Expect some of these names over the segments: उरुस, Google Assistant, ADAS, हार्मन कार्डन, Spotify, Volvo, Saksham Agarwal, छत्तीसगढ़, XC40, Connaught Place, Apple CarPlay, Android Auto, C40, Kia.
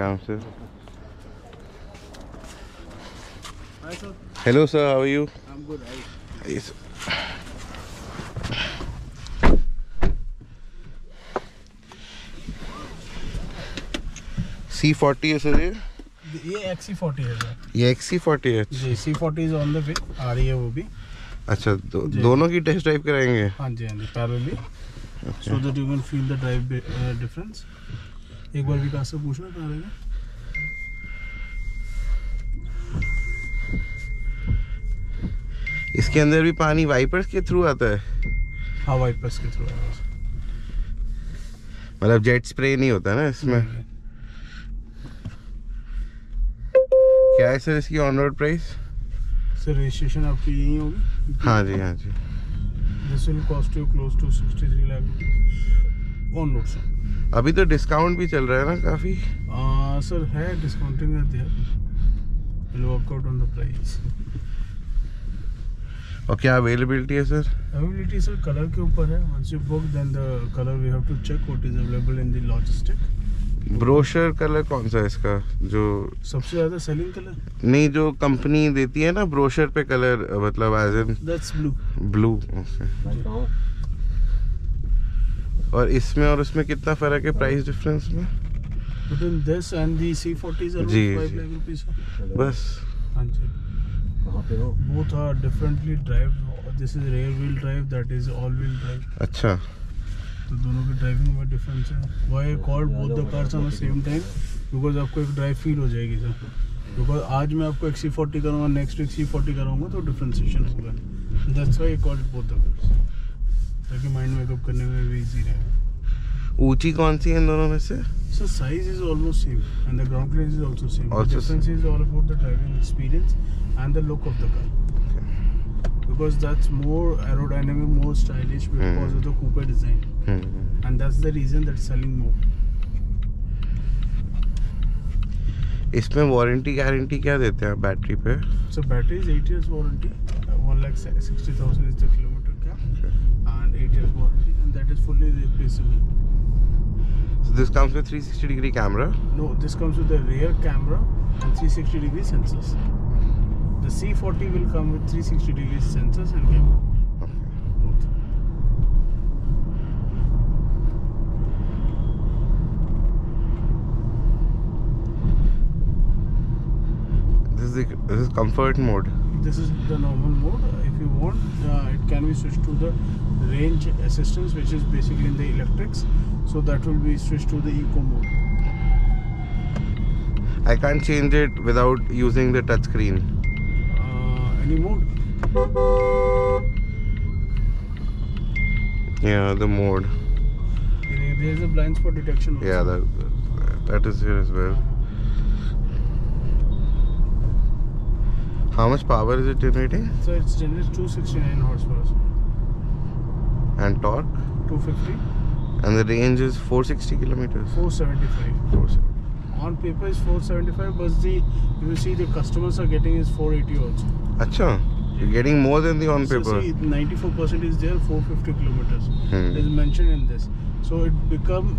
काम से. Hi, sir. Hello sir, how are you? I'm good. Yes. C40 है sir ये XC40 है सर. ये XC40 है जी. C40 is on the way, आ रही है वो भी. अच्छा दोनों की टेस्ट ड्राइव कराएंगे? हाँ जी हाँ जी, parallelly. So that you can feel the drive difference. एक बार भी से पूछना चाह रहे हैं. इसके अंदर भी पानी वाइपर्स के थ्रू आता है? हाँ वाइपर्स के थ्रू आता है. मतलब जेट स्प्रे नहीं होता ना इसमें? क्या है सर इसकी on road price? Sir registration आपकी यही होगी? हाँ जी हाँ जी. This will cost you close to 63 lakh on road sir. अभी तो डिस्काउंट भी चल रहा है ना काफ़ी? सर है, डिस्काउंटिंग रहती है. Workout on the price. और क्या अवेलेबिलिटी है सर? अवेलेबिलिटी सर कलर के ऊपर है. Once you book then the colour we have to check what is available in the logistic. Brochure colour कौन सा है इसका जो सबसे ज्यादा सेलिंग कलर? नहीं, जो कंपनी देती है ना ब्रोशर पे कलर, मतलब as in that's blue. Blue okay. और इसमें और उसमें कितना फर्क है प्राइस डिफरेंस में? Between this and the C40 ₹5 lakh. बस हां जी. Both are differently drive. This is rear wheel drive, that is all wheel drive. अच्छा. तो दोनों की ड्राइविंग में डिफरेंस है. Why I called both the cars on the same time? Because आपको एक ड्राइव फील हो जाएगी सर. Because आज मैं आपको XC40 करूँगा, नेक्स्ट XC40 करूँगा, तो डिफरेंशिएशन होगा. That's why I called both the cars. ताकि माइंड मेकअप करने में भी इजी रहे. ऊंची कौन सी है दोनों में से? So size is almost same and the ground clearance is also same. Also the difference is all about the driving experience and the look of the car. Okay. Because that's more aerodynamic, more stylish because of the coupe design. And that's the reason that's selling more. इसमें warranty guarantee क्या देते हैं battery पे? So battery is 8 years warranty. 1,60,000 is the kilometer cap. And 8 years warranty and that is fully replaceable. So this comes with 360-degree camera? No, this comes with the rear camera and 360-degree sensors. The C40 will come with 360-degree sensors and camera. Okay. Both. This is comfort mode? This is the normal mode. If you want, it can be switched to the range assistance, which is basically in the electrics. So that will be switched to the eco mode. I can't change it without using the touch screen. Any mode? Yeah, the mode. There is a blind spot detection also. Yeah, that is here as well. How much power is it generating? So it's generating 269 horsepower. And torque? 250. And the range is 460 kilometers. 475. 475. On paper is 475, but you see the customers are getting is 480 also. Achha, you're getting more than the on paper. See, 94% is there, 450 kilometers is mentioned in this. So it become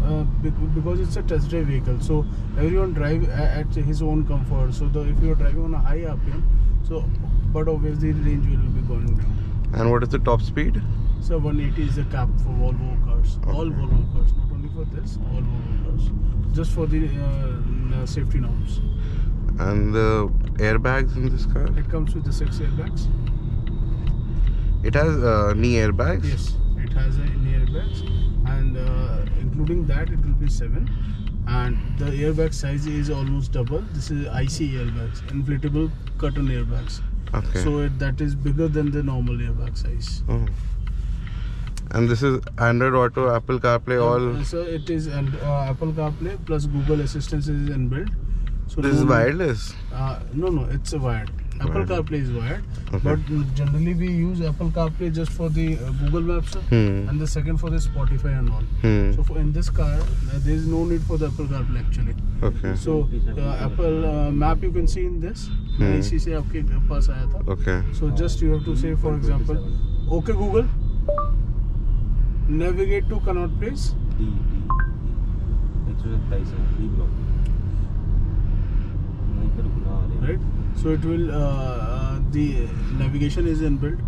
because it's a test drive vehicle. So everyone drive at his own comfort. So if you're driving on a high RPM, but obviously the range will be going down. And what is the top speed? So 180 is the cap for Volvo cars. Okay. All Volvo cars, not only for this, all Volvo cars. Just for the safety norms. And the airbags in this car? It comes with the 6 airbags. It has knee airbags? Yes, it has knee airbags. And including that, it will be 7. And the airbag size is almost double. This is IC airbags, inflatable curtain airbags. Okay. So that is bigger than the normal airbag size. Oh. And this is Android Auto, Apple CarPlay, all. So it is Apple CarPlay plus Google Assistant is inbuilt. So this is wireless. No, it's a wired. Apple CarPlay is wired, okay. But generally we use Apple CarPlay just for the Google Maps and the second for the Spotify and all. So in this car, there is no need for the Apple CarPlay actually. Okay. So Apple map you can see in this. इसी से आपके पास आया था. Okay. So just you have to say, for example, okay Google. Navigate to Connaught Place. D. It's a place. D block. right? So it will the navigation is inbuilt.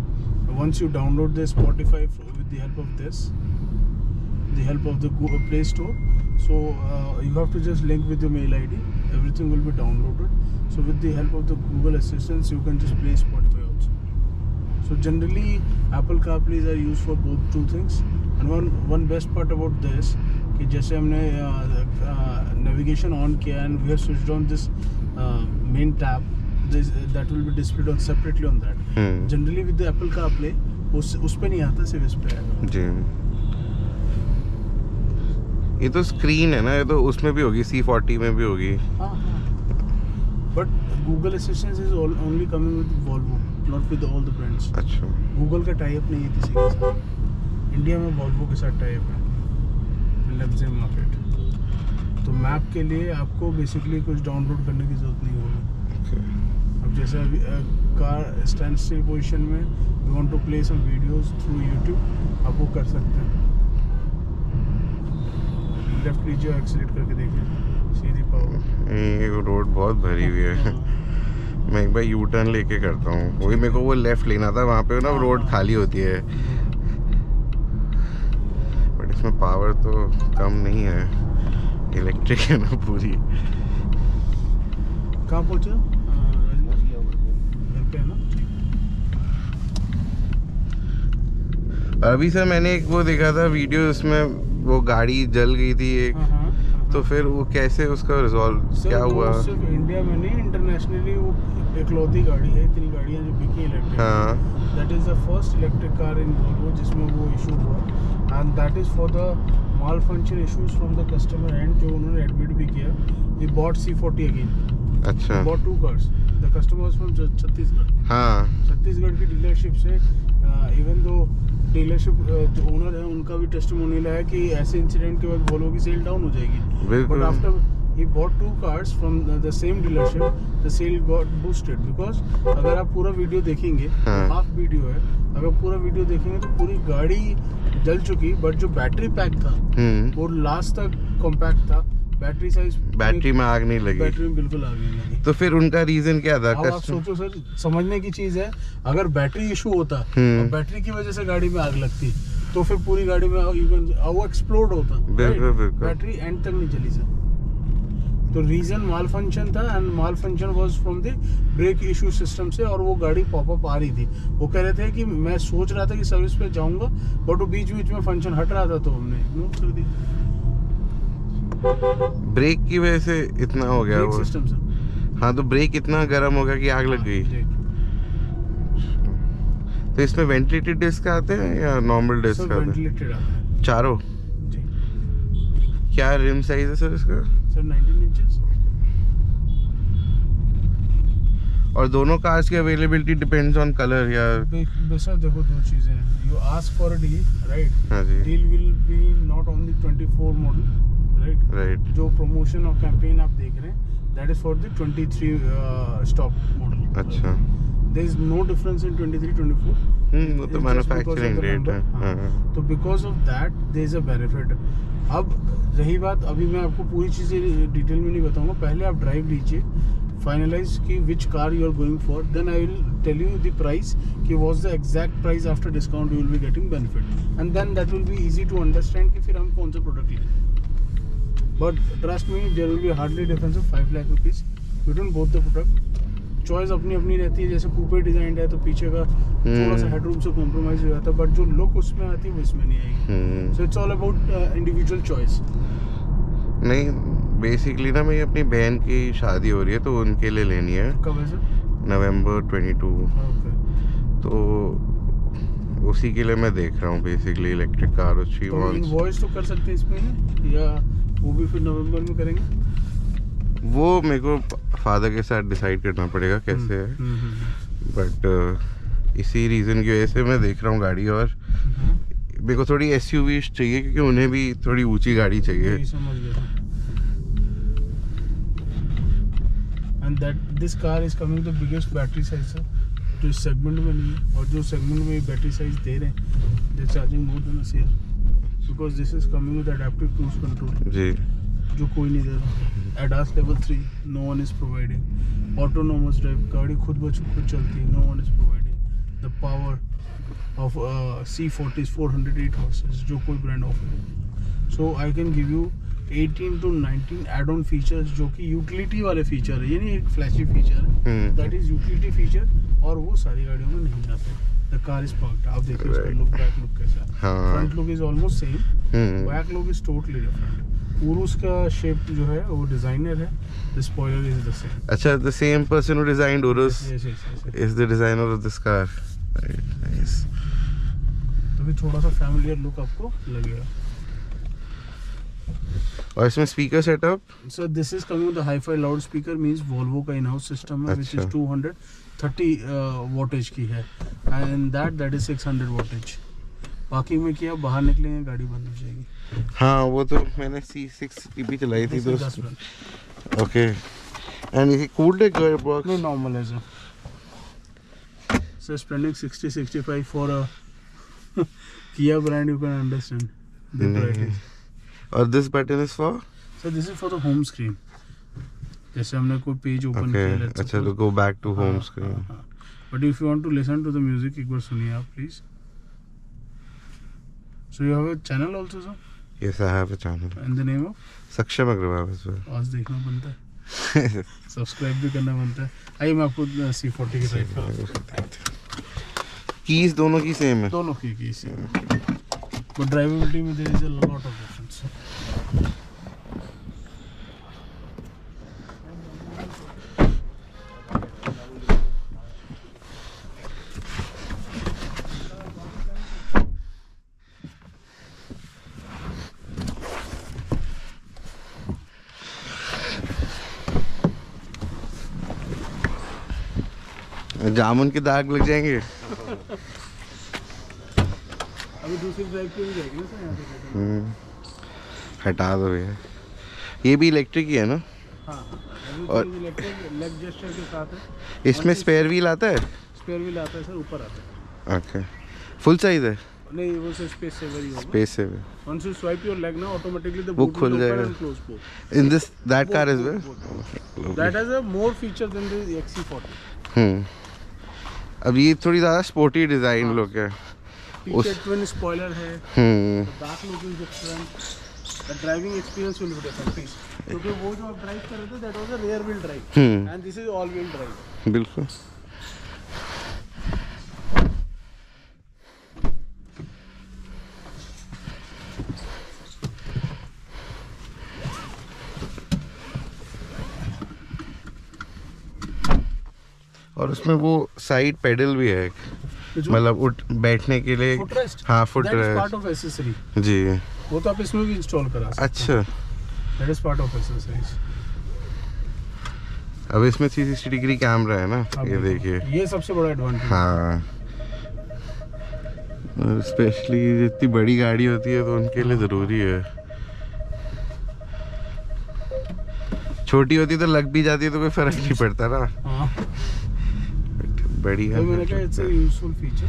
Once you download the Spotify with the help of this, the help of the Google Play Store, so you have to just link with your mail ID. Everything will be downloaded. So with the help of the Google Assistant, you can just play Spotify also. So generally, Apple CarPlays are used for both two things. And one best part about this, कि जैसे हमने navigation on किया and we have switched on this main tab. That will be displayed on separately on that. Generally with the Apple CarPlay, उस पे नहीं आता, सिर्फ इस पे आता जी। ये तो स्क्रीन है ना, ये तो उसमें भी होगी, C40 में भी होगी। But Google Assistant is only coming with Volvo, not with all the brands. अच्छा। Google का टाइप नहीं है किसी के साथ। इंडिया में Volvo के साथ टाइप है, लग्जरी मार्केट। तो मैप के लिए आपको बेसिकली कुछ डाउनलोड करने की जरूरत नहीं होगी। अब जैसे कार स्टैंड स्टिल पोजिशन में you want to play some videos through YouTube, आप वो कर सकते हैं। लेफ्ट लीजिए, एक्सीलेट करके देखिए सीधी पावर। ये रोड बहुत भरी हुई है, मैं एक बार यू टर्न लेके करता हूँ, वही मेरे को वो लेफ्ट लेना था, वहाँ पे ना रोड खाली होती है। बट इसमें पावर तो कम नहीं है, इलेक्ट्रिक है ना पूरी। कहाँ पहुँचे घर पे है ना। अभी सर मैंने एक वो देखा था वीडियो, उसमें वो गाड़ी जल गई थी एक। तो फिर वो कैसे उसका रिजॉल्व क्या हुआ? सिर्फ इंडिया में नहीं, इंटरनेशनली वो इकलौती गाड़ी है, इतनी गाड़ियाँ जो बिकी electric. That is the first electric car in Volvo जिसमें वो इशू हुआ, and that is for the malfunction issues from the customer end, जो उन्होंने एडमिट भी किया। ये बॉट C40 अगेन। अच्छा। Bought two cars, the customers from छत्तीसगढ़। हाँ, छत्तीसगढ़ की डीलरशिप से। इवन दो डीलरशिप जो ओनर है उनका भी टेस्टिमोनियल है कि ऐसे इंसिडेंट के बाद Volvo की सेल डाउन हो जाएगी। But after he bought two cars from the same dealership, the sale got boosted. Because अगर आप पूरा वीडियो देखेंगे, हाफ वीडियो है, अगर पूरा वीडियो देखेंगे तो पूरी गाड़ी जल चुकी, बट जो बैटरी पैक था वो लास्ट तक कॉम्पैक्ट था। बैटरी साइज, बैटरी में आग नहीं लगी, बैटरी में बिल्कुल आग नहीं लगी। तो फिर उनका रीजन क्या था? आप सोचो सर, समझने की चीज है। अगर बैटरी इशू होता और बैटरी की वजह से गाड़ी में आग लगती तो फिर पूरी गाड़ी में इवन वो एक्सप्लोड होता। बैटरी एंड तक नहीं चली सर। तो रीजन माल फंक्शन था, and malfunction was from the brake issue system से। और वो गाड़ी पॉपअप आ रही थी, वो कह रहे थे कि मैं सोच रहा था कि सर्विस पे जाऊंगा, बट वो बीच बीच में फंक्शन हट रहा था तो हमने इग्नोर कर दिया। ब्रेक की वजह से इतना हो गया वो सिस्टम से। हाँ, तो ब्रेक इतना गर्म हो गया कि आग लग गई। तो इसमें वेंटिलेटेड डिस्क आते हैं या नॉर्मल डिस्क आते हैं? वेंटिलेटेड आते हैं चारों जी। क्या रिम साइज है सर इसका? Sir 19 inches. और दोनों कार्स की अवेलेबिलिटी डिपेंड्स ऑन कलर या बेशक। देखो दो चीजें हैं, you ask for a deal, right? हां जी। Deal will be not on the 24 model, right? जो प्रमोशन और कैंपेन आप देख रहे हैं, that is for the 23 stock model. अच्छा। There is no difference in 23 24। वो तो मैन्युफैक्चरिंग रेट है। हां, तो because of that there is a benefit. अब रही बात, अभी मैं आपको पूरी चीजें डिटेल में नहीं बताऊंगा, पहले आप ड्राइव लीजिए, फाइनलाइज की which car you are going for, then I will tell you the price कि was the exact price. After discount you will be getting benefit, and then that will be easy to understand कि फिर हम कौन सा product लें। But trust me, there will be hardly difference of 5 lakh rupees between both the product. Choice अपनी अपनी रहती है। जैसे कूपे डिजाइन है तो पीछे का थोड़ा सा हेडरूम से कॉम्प्रोमाइज हो जाता है, बट जो लुक उसमें आती है वो इसमें नहीं आएगी। So it's all about individual choice. नहीं, basically ना, मेरी अपनी बहन की शादी हो रही है तो उनके लिए लेनी है। कब है सर? November 22। Okay. तो उसी के लिए मैं देख रहा हूँ basically electric car और she wants। Invoice तो कर सकते हैं इसमें या वो भी फिर नवंबर में करेंगे? वो मेरे को फादर के साथ डिसाइड करना पड़ेगा कैसे है, बट इसी रीज़न की वजह से मैं देख रहा हूँ गाड़ी। और मेरे को थोड़ी SUV चाहिए क्योंकि उन्हें भी थोड़ी ऊंची गाड़ी चाहिए। समझ गया। And that this car is coming the biggest battery size जो इस सेगमेंट में नहीं है, और जो सेगमेंट में बैटरी साइज दे रहे हैं, चार्जिंग मोड देना, because this is coming with adaptive cruise control जी। जो कोई नहीं दे रहा। ADAS level 3 no one is providing. Autonomous drive, गाड़ी खुद ब खुद चलती है, no one is providing. The power of C40 408 horses जो कोई brand offer. So I can give you 18 to 19 add on features जो कि यूटिलिटी वाले फीचर है, यानी एक फ्लैशी फीचर है, दैट इज यूटिलिटी फीचर, और वो सारी गाड़ियों में नहीं आते। द कार इज पार्क्ड, आप देखिए उसका लुक, बैक लुक कैसा। Front look is almost same, back look is totally different. और उसका शेप जो है वो डिजाइनर है, the spoiler is the same. अच्छा, the same person who designed उरुस is the designer of this car. Nice. तो भी थोड़ा सा फैमिलियर लुक आपको लगेगा। और इसमें speaker setup, so this is coming with the hi-fi loud speaker, means Volvo का इन हाउस सिस्टम है, व्हिच इज 230 वोल्टेज की है, एंड दैट इज 600 वोल्टेज। बाकी में क्या बाहर निकलेंगे गाड़ी बंद हो जाएगी। हाँ, वो तो मैंने C6 चलाई थी दोस्त। ओके, एंड इसी cooled gear box no normal है sir. Spending 60 65 for a Kia brand, you can understand the price. और this button is for, so this is for the home screen. जैसे हमने कोई पेज ओपन किया, let's अच्छा तो go back to home screen. But if you want to listen to the music, एक बार सुनिए आप please. So you have a channel also sir? Yes, I have a channel and the name of Saksham Agarwal. आज देखना बनता है, subscribe भी करना बनता है। आइए मैं आपको C40 की साइड पर कीज, दोनों की सेम है, दोनों की कीज सेम है, बट ड्राइवेबिलिटी में there is a lot of difference. जामुन के दाग लग जाएंगे। अभी दूसरी ड्राइव पे भी जाएगी ना सर, यहाँ पे हटा दो भैया। ये भी इलेक्ट्रिक ही है ना? हाँ, और इलेक्ट्रिक लेग जेस्चर के साथ है। इसमें स्पेयर व्हील आता है? स्पेयर व्हील आता है सर, ऊपर आता है। ओके, फुल साइज है? नहीं, वो सर स्पेस सेवर ही होगा। Space saver, once you swipe your leg ना, ऑटोमेटिकली द बुक खुल जाएगा। In this that car is well, that has a more feature than the XC40। अब ये थोड़ी ज़्यादा स्पोर्टी डिज़ाइन लुक है, पीछे ट्विन स्पॉइलर है, back look is different, the driving experience will be different please. क्योंकि वो जो आप ड्राइव कर रहे थे that was a rear wheel drive, and this is all wheel drive. बिल्कुल, और उसमें वो साइड पेडल भी है, मतलब बैठने के लिए। हाँ, foot rest, part of accessory जी, वो तो आप इसमें भी इंस्टॉल करा सकते। अच्छा, that is part of accessories. अब इसमें 360 डिग्री कैमरा है ना, ये देखिए, ये सबसे बड़ा एडवांटेज। हाँ, स्पेशली जितनी बड़ी गाड़ी होती है तो उनके लिए ज़रूरी है। छोटी होती तो लग भी जाती है तो कोई फर्क नहीं पड़ता ना। हाँ, बड़ी है, मैंने कहा इट्स अ यूजफुल फीचर।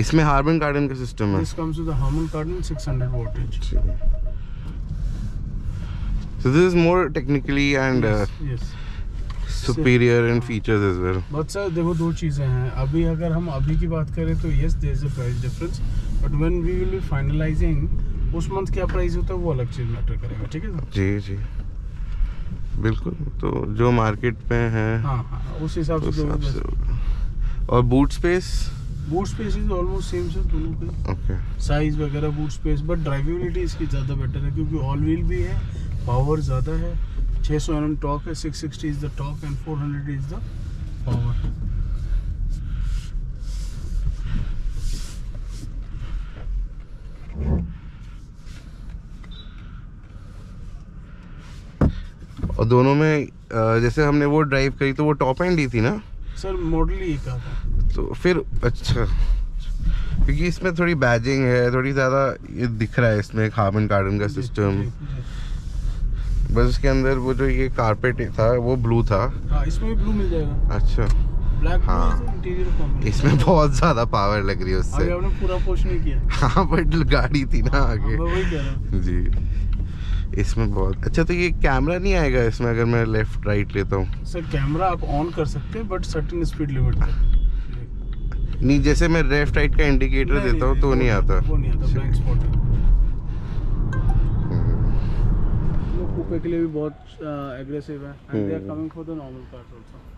इसमें हार्मन कार्डन का सिस्टम है। This comes with the हार्मन कार्डन 600 voltage. So this is more technically and superior in features as well. But sir देखो, दो चीजें हैं। अभी अगर हम अभी की बात करें तो yes there is a price difference, but when we will be finalising उस मंथ क्या प्राइस होता है वो अलग चीज मैटर करेगा। ठीक है सर? जी जी बिल्कुल, तो जो मार्केट में है। हाँ हाँ, उस हिसाब से। और boot space, boot space is almost same sir दोनों के। ओके, साइज वगैरह बूट स्पेस, बट ड्राइवेबिलिटी इसकी ज़्यादा बेटर है क्योंकि ऑल व्हील भी है, पावर ज़्यादा है, 600 Nm टॉक है, 660 is the torque and 400 is the power. और दोनों में जैसे हमने वो ड्राइव करी तो वो टॉप एंड ही थी ना सर, मॉडल ही का था तो फिर अच्छा, क्योंकि इसमें थोड़ी बैजिंग है, थोड़ी ज़्यादा ये दिख रहा है। इसमें हार्मन कार्डन का सिस्टम, बस उसके अंदर वो जो ये कारपेट था वो ब्लू था। हाँ, इसमें भी ब्लू मिल जाएगा। अच्छा, ब्लैक इंटीरियर इसमें बहुत ज्यादा पावर लग रही है उससे, आपने पूरा पुश नहीं किया। हाँ बट गाड़ी थी ना आगे, वही कह रहा हूं जी, इसमें बहुत अच्छा। तो ये कैमरा नहीं आएगा इसमें अगर मैं लेफ्ट राइट लेता हूँ? सर कैमरा आप ऑन कर सकते हैं बट सर्टेन स्पीड लिमिट तक नहीं। जैसे मैं लेफ्ट राइट का इंडिकेटर देता हूँ तो नहीं आता, वो नहीं आता, ब्लैंक स्पॉट है। वो कूपे के लिए भी बहुत एग्रेसिव है and they are coming for the normal cars also.